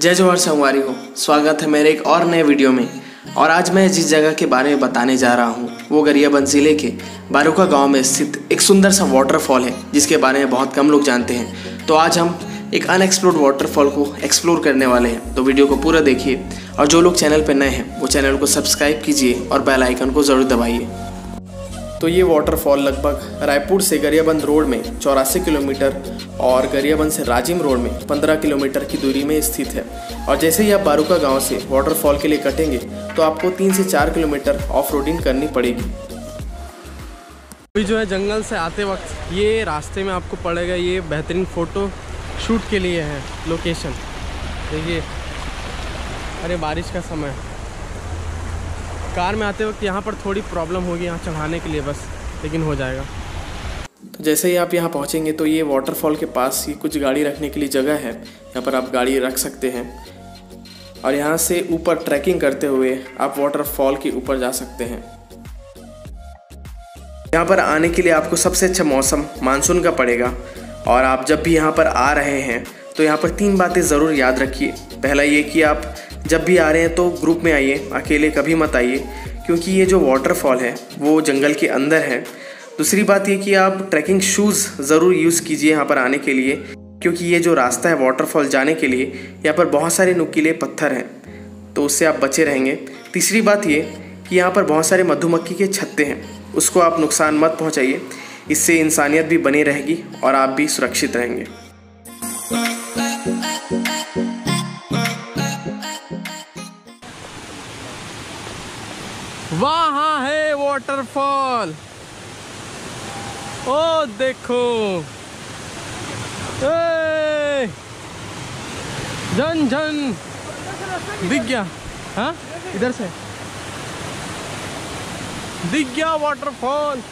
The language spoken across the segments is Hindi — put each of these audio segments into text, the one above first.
जय जोहर संगवारी हो। स्वागत है मेरे एक और नए वीडियो में। और आज मैं जिस जगह के बारे में बताने जा रहा हूँ वो गरियाबंद ज़िले के बारूका गांव में स्थित एक सुंदर सा वाटरफॉल है, जिसके बारे में बहुत कम लोग जानते हैं। तो आज हम एक अनएक्सप्लोर्ड वाटरफॉल को एक्सप्लोर करने वाले हैं, तो वीडियो को पूरा देखिए। और जो लोग चैनल पर नए हैं वो चैनल को सब्सक्राइब कीजिए और बेल आइकन को ज़रूर दबाइए। तो ये वाटरफॉल लगभग रायपुर से गरियाबंद रोड में 84 किलोमीटर और गरियाबंद से राजिम रोड में 15 किलोमीटर की दूरी में स्थित है। और जैसे ही आप बारूका गांव से वाटरफॉल के लिए कटेंगे तो आपको 3 से 4 किलोमीटर ऑफ रोडिंग करनी पड़ेगी। अभी जो है जंगल से आते वक्त ये रास्ते में आपको पड़ेगा, ये बेहतरीन फ़ोटो शूट के लिए है लोकेशन। देखिए, अरे बारिश का समय। कार में आते वक्त यहाँ पर थोड़ी प्रॉब्लम होगी यहाँ चढ़ाने के लिए, बस लेकिन हो जाएगा। तो जैसे ही आप यहाँ पहुँचेंगे तो ये वाटरफॉल के पास ही कुछ गाड़ी रखने के लिए जगह है, यहाँ पर आप गाड़ी रख सकते हैं। और यहाँ से ऊपर ट्रैकिंग करते हुए आप वाटरफॉल के ऊपर जा सकते हैं। यहाँ पर आने के लिए आपको सबसे अच्छा मौसम मानसून का पड़ेगा। और आप जब भी यहाँ पर आ रहे हैं तो यहाँ पर 3 बातें ज़रूर याद रखिए। पहला ये कि आप जब भी आ रहे हैं तो ग्रुप में आइए, अकेले कभी मत आइए, क्योंकि ये जो वाटरफॉल है वो जंगल के अंदर है। दूसरी बात ये कि आप ट्रैकिंग शूज़ ज़रूर यूज़ कीजिए यहाँ पर आने के लिए, क्योंकि ये जो रास्ता है वाटरफॉल जाने के लिए यहाँ पर बहुत सारे नुकीले पत्थर हैं, तो उससे आप बचे रहेंगे। तीसरी बात ये कि यहाँ पर बहुत सारे मधुमक्खी के छत्ते हैं, उसको आप नुकसान मत पहुँचाइए, इससे इंसानियत भी बनी रहेगी और आप भी सुरक्षित रहेंगे। वहाँ है वाटरफॉल, ओ देखो झन झन दिख गया। हाँ, इधर से दिख गया वाटरफॉल।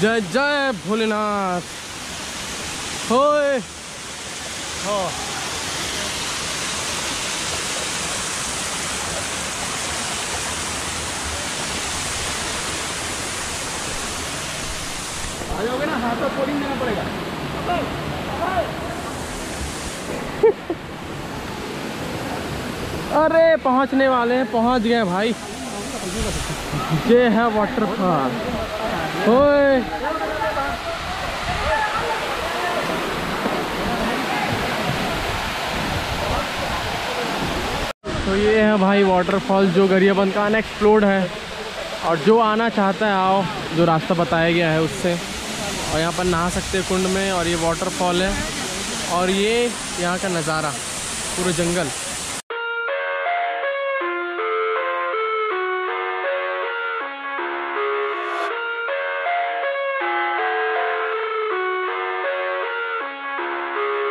जय जय भोलेनाथ। होए आयोगे ना, हाथ पर पोलिंग देना पड़ेगा। अरे पहुंचने वाले हैं, पहुंच गए भाई। ये है वाटरफॉल। ओए तो ये है भाई वाटरफॉल, जो गरियाबंद का अनएक्सप्लोर्ड है। और जो आना चाहता है आओ, जो रास्ता बताया गया है उससे। और यहाँ पर नहा सकते हैं कुंड में, और ये वाटरफॉल है, और ये यहाँ का नज़ारा, पूरा जंगल।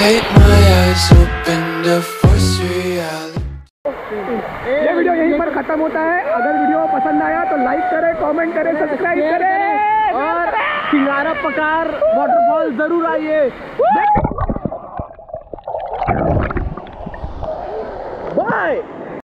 Take my eyes open to force reality. ये वीडियो यहीं पर खत्म होता है। अगर वीडियो पसंद आया तो लाइक करें, कमेंट करें, सब्सक्राइब करें और सिंगारा पकार वाटरफॉल जरूर आइए।